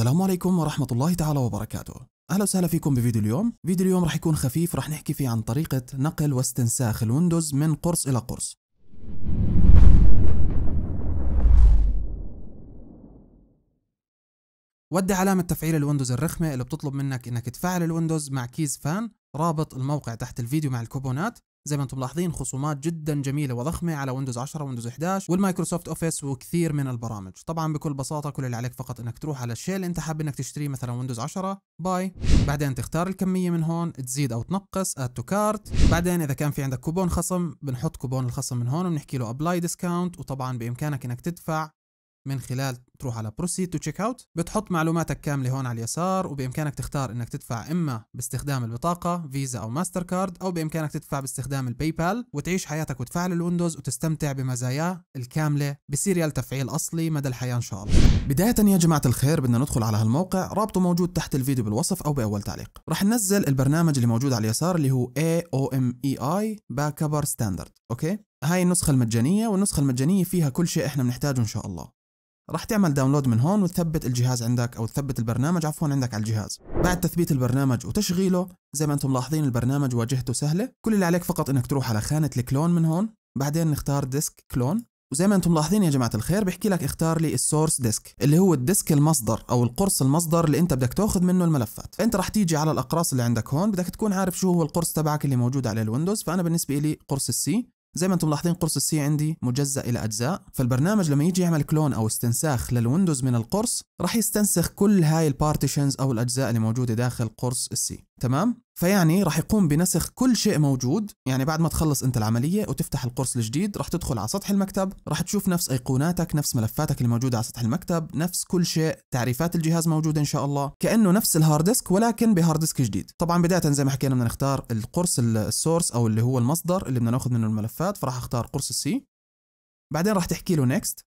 السلام عليكم ورحمة الله تعالى وبركاته. أهلا وسهلا فيكم بفيديو اليوم. فيديو اليوم رح يكون خفيف، رح نحكي فيه عن طريقة نقل واستنساخ الويندوز من قرص إلى قرص. ودي علامة تفعيل الويندوز الرخمة اللي بتطلب منك إنك تفعل الويندوز مع كيز فان. رابط الموقع تحت الفيديو مع الكوبونات. زي ما انتم ملاحظين خصومات جدا جميلة وضخمة على ويندوز 10 ويندوز 11 والمايكروسوفت اوفيس وكثير من البرامج. طبعا بكل بساطة كل اللي عليك فقط انك تروح على الشيء اللي انت حابب انك تشتريه، مثلا ويندوز 10 باي، بعدين تختار الكمية من هون، تزيد او تنقص، اد تو كارت، بعدين اذا كان في عندك كوبون خصم بنحط كوبون الخصم من هون وبنحكي له ابلاي ديسكاونت. وطبعا بامكانك انك تدفع من خلال تروح على بروسيد تو تشيك اوت، بتحط معلوماتك كامله هون على اليسار، وبامكانك تختار انك تدفع اما باستخدام البطاقه فيزا او ماستر كارد، او بامكانك تدفع باستخدام الباي بال، وتعيش حياتك وتفعل الويندوز وتستمتع بمزاياه الكامله بسيريال تفعيل اصلي مدى الحياه ان شاء الله. بدايه يا جماعه الخير بدنا ندخل على هالموقع، رابطه موجود تحت الفيديو بالوصف او باول تعليق. رح ننزل البرنامج اللي موجود على اليسار اللي هو AOMEI Backupper Standard، اوكي؟ هاي النسخه المجانيه، والنسخه المجانيه فيها كل شيء احنا بنحتاجه ان شاء الله. راح تعمل داونلود من هون وتثبت الجهاز عندك او تثبت البرنامج عفوا عندك على الجهاز. بعد تثبيت البرنامج وتشغيله زي ما انتم ملاحظين البرنامج واجهته سهله، كل اللي عليك فقط انك تروح على خانه الكلون من هون، بعدين نختار ديسك كلون. وزي ما انتم ملاحظين يا جماعه الخير بحكي لك اختار لي السورس ديسك اللي هو الديسك المصدر او القرص المصدر اللي انت بدك تاخذ منه الملفات. انت راح تيجي على الاقراص اللي عندك هون، بدك تكون عارف شو هو القرص تبعك اللي موجود على الويندوز. فانا بالنسبه لي قرص السي، زي ما انتم ملاحظين قرص السي عندي مجزأ إلى أجزاء، فالبرنامج لما يجي يعمل كلون أو استنساخ للويندوز من القرص راح يستنسخ كل هاي البارتيشنز أو الأجزاء اللي موجودة داخل قرص السي، تمام؟ فيعني راح يقوم بنسخ كل شيء موجود. يعني بعد ما تخلص انت العمليه وتفتح القرص الجديد راح تدخل على سطح المكتب، راح تشوف نفس ايقوناتك، نفس ملفاتك اللي موجوده على سطح المكتب، نفس كل شيء، تعريفات الجهاز موجوده ان شاء الله، كانه نفس الهارد ديسك ولكن بهارد ديسك جديد. طبعا بدايه زي ما حكينا بدنا نختار القرص السورس او اللي هو المصدر اللي بدنا ناخذ منه الملفات، فراح اختار قرص السي. بعدين راح تحكي له نيكست،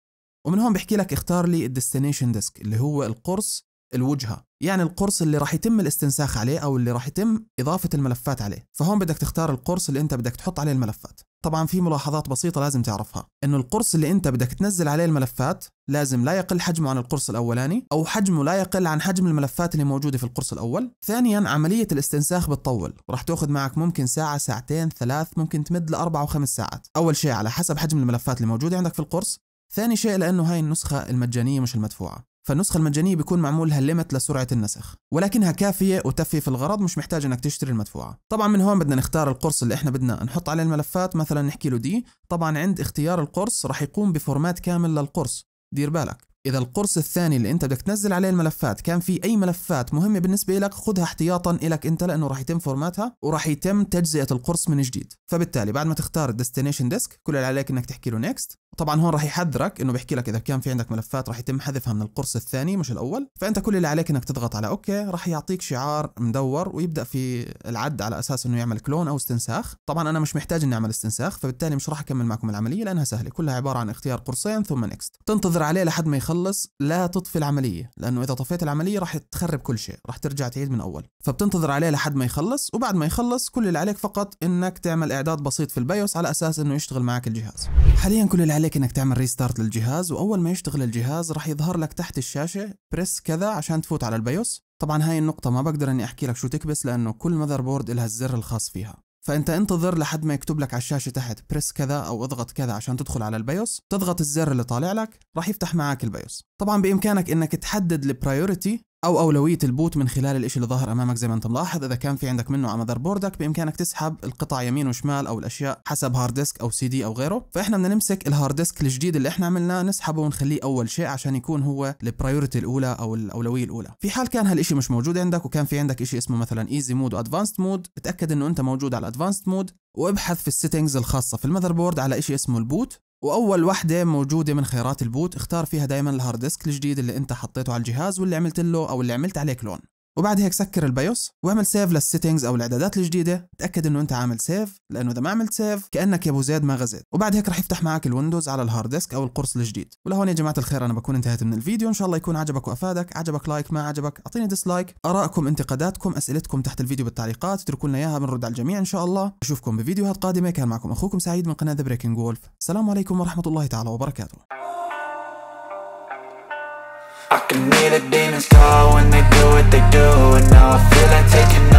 ومن هون بحكي لك اختار لي الديستنيشن ديسك اللي هو القرص الوجهه، يعني القرص اللي راح يتم الاستنساخ عليه او اللي راح يتم اضافه الملفات عليه. فهون بدك تختار القرص اللي انت بدك تحط عليه الملفات. طبعا في ملاحظات بسيطه لازم تعرفها، انه القرص اللي انت بدك تنزل عليه الملفات لازم لا يقل حجمه عن القرص الاولاني، او حجمه لا يقل عن حجم الملفات اللي موجوده في القرص الاول. ثانيا عمليه الاستنساخ بتطول، راح تاخذ معك ممكن ساعه ساعتين ثلاث، ممكن تمد لاربع وخمس ساعات. اول شيء على حسب حجم الملفات اللي موجوده عندك في القرص، ثاني شيء لانه هاي النسخه المجانيه مش المدفوعه، فالنسخة المجانية بيكون معمولها ليمت لسرعة النسخ، ولكنها كافية وتفي في الغرض، مش محتاج انك تشتري المدفوعة. طبعا من هون بدنا نختار القرص اللي احنا بدنا نحط عليه الملفات، مثلا نحكي له دي. طبعا عند اختيار القرص راح يقوم بفورمات كامل للقرص، دير بالك. إذا القرص الثاني اللي أنت بدك تنزل عليه الملفات كان في أي ملفات مهمة بالنسبة لك، خذها احتياطاً إلك أنت، لأنه راح يتم فورماتها وراح يتم تجزئة القرص من جديد. فبالتالي بعد ما تختار destination disk كل اللي عليك إنك تحكي له next. طبعاً هون راح يحذرك إنه بيحكي لك إذا كان في عندك ملفات راح يتم حذفها من القرص الثاني مش الأول، فأنت كل اللي عليك إنك تضغط على OK. راح يعطيك شعار مدور ويبدأ في العد على أساس إنه يعمل كلون أو استنساخ. طبعاً أنا مش محتاج إني أعمل استنساخ، فبالتالي مش راح أكمل معكم العملية لأنها سهلة، كلها عبارة عن اختيار قرصين ثم next. تنتظر عليه لحد ما خلص، لا تطفي العملية، لأنه إذا طفيت العملية راح تخرب كل شيء، راح ترجع تعيد من أول. فبتنتظر عليه لحد ما يخلص، وبعد ما يخلص كل اللي عليك فقط إنك تعمل إعداد بسيط في البايوس على أساس إنه يشتغل معك الجهاز. حالياً كل اللي عليك إنك تعمل ريستارت للجهاز، وأول ما يشتغل الجهاز راح يظهر لك تحت الشاشة بريس كذا عشان تفوت على البايوس. طبعاً هاي النقطة ما بقدر إني أحكي لك شو تكبس، لأنه كل ماذر بورد إلها الزر الخاص فيها. فانت انتظر لحد ما يكتب لك على الشاشه تحت بريس كذا او اضغط كذا عشان تدخل على البايوس، تضغط الزر اللي طالع لك راح يفتح معك البايوس. طبعا بامكانك انك تحدد البرايورتي او اولويه البوت من خلال الاشي اللي ظاهر امامك. زي ما انت ملاحظ اذا كان في عندك منه على مذر بوردك بامكانك تسحب القطع يمين وشمال او الاشياء حسب هارد ديسك او سي دي او غيره. فاحنا بدنا نمسك الهارد ديسك الجديد اللي احنا عملناه نسحبه ونخليه اول شيء عشان يكون هو البرايورتي الاولى او الاولويه الاولى. في حال كان هالشيء مش موجود عندك وكان في عندك شيء اسمه مثلا ايزي مود وادفانسد مود، اتاكد انه انت موجود على الادفانسد مود، وابحث في السيتنجز الخاصه في المذر بورد على شيء اسمه البوت، واول وحده موجوده من خيارات البوت اختار فيها دائما الهارد ديسك الجديد اللي انت حطيته على الجهاز واللي عملت له او اللي عملت عليه كلون. وبعد هيك سكر البايوس واعمل سيف للسيتنجز او الاعدادات الجديده، تاكد انه انت عامل سيف، لانه اذا ما عملت سيف كانك يا ابو زيد ما غزيت. وبعد هيك رح يفتح معك الويندوز على الهارد ديسك او القرص الجديد. ولهون يا جماعه الخير انا بكون انتهيت من الفيديو، ان شاء الله يكون عجبك وافادك. عجبك لايك، ما عجبك اعطيني ديسلايك. ارائكم انتقاداتكم اسئلتكم تحت الفيديو بالتعليقات، اتركوا لنا اياها بنرد على الجميع ان شاء الله. اشوفكم بفيديوهات قادمه. كان معكم اخوكم سعيد من قناه The Breaking Wolf. السلام عليكم ورحمه الله تعالى وبركاته. I can hear the demons call when they do what they do, and now I feel like taking